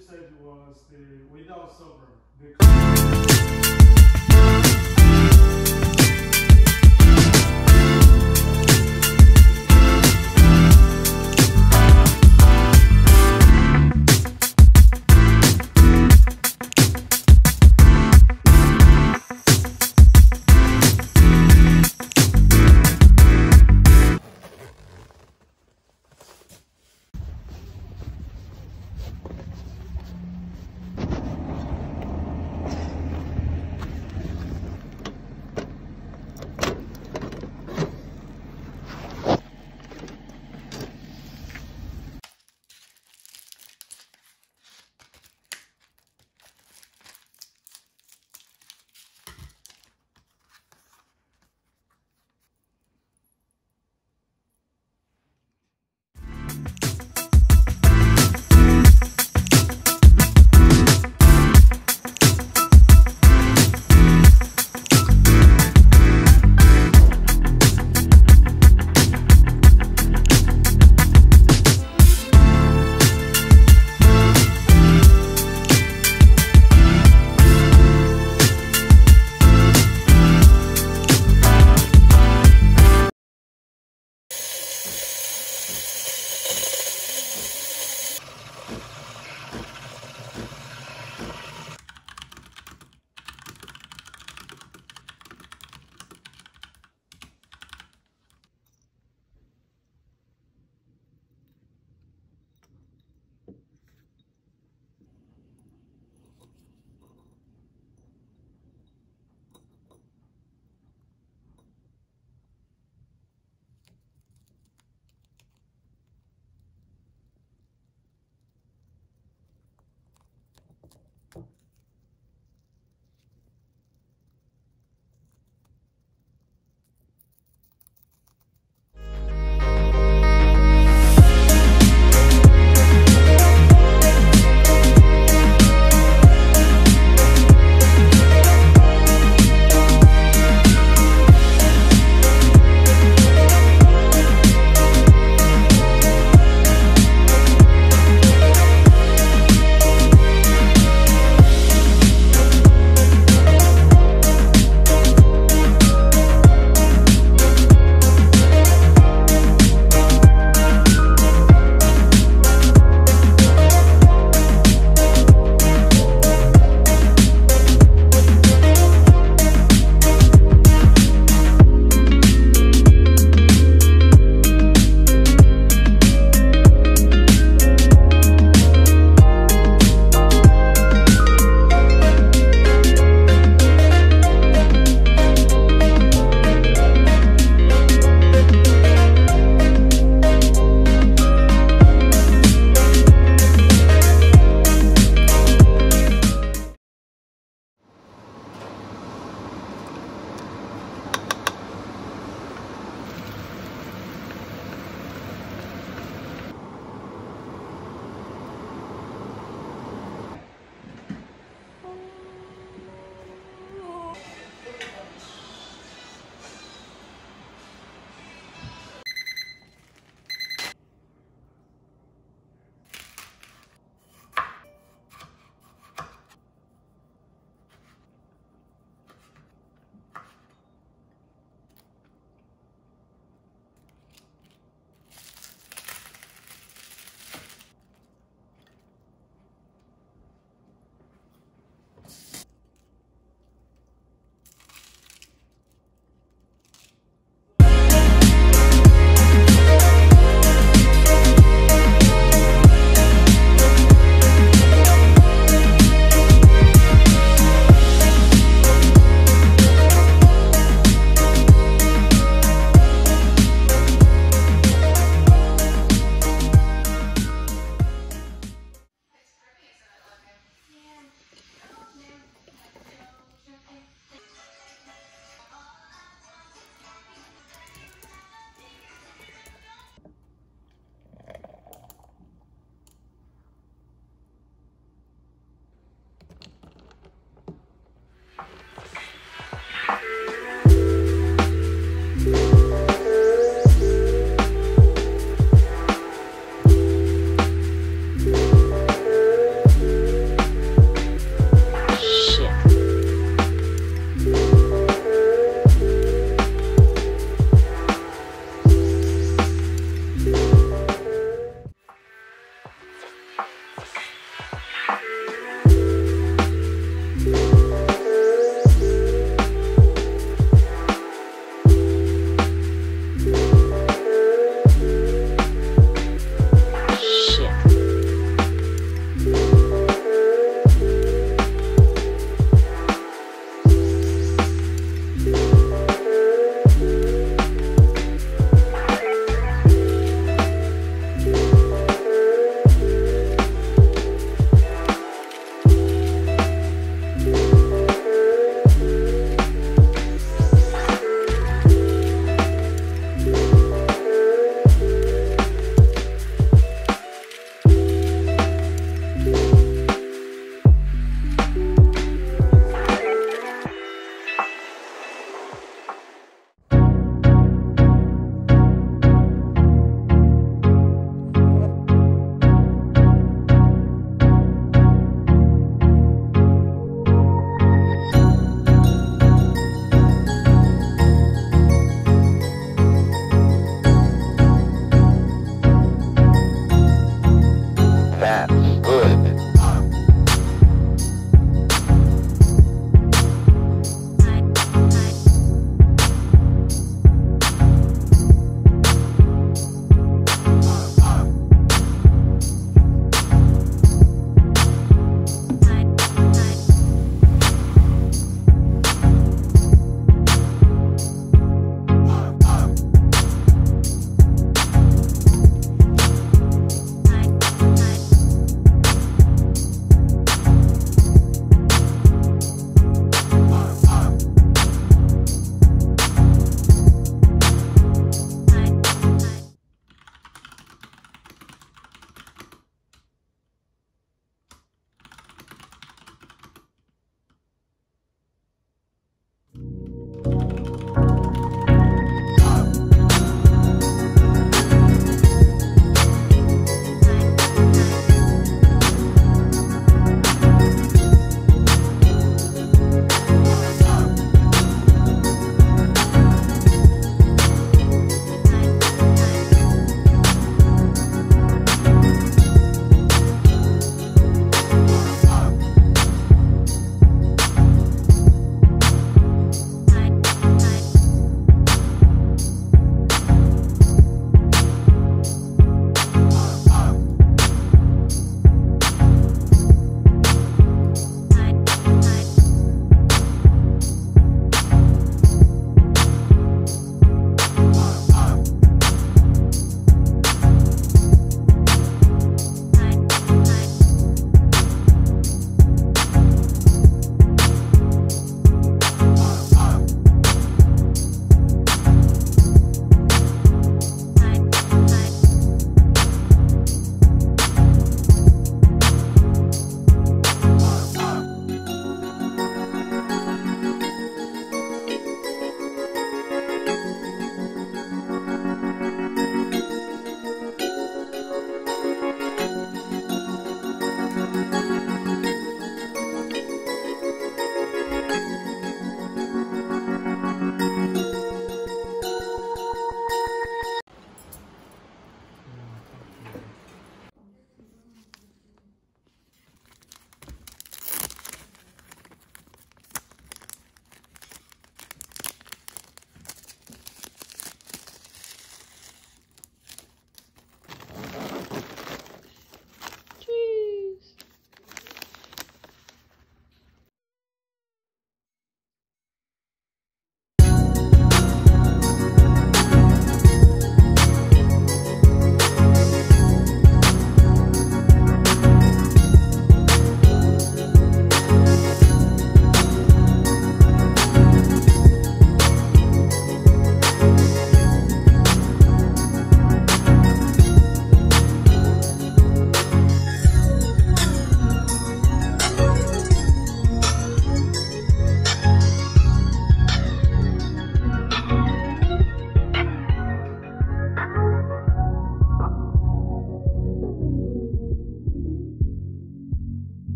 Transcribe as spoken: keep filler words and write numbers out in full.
you said was the without silver.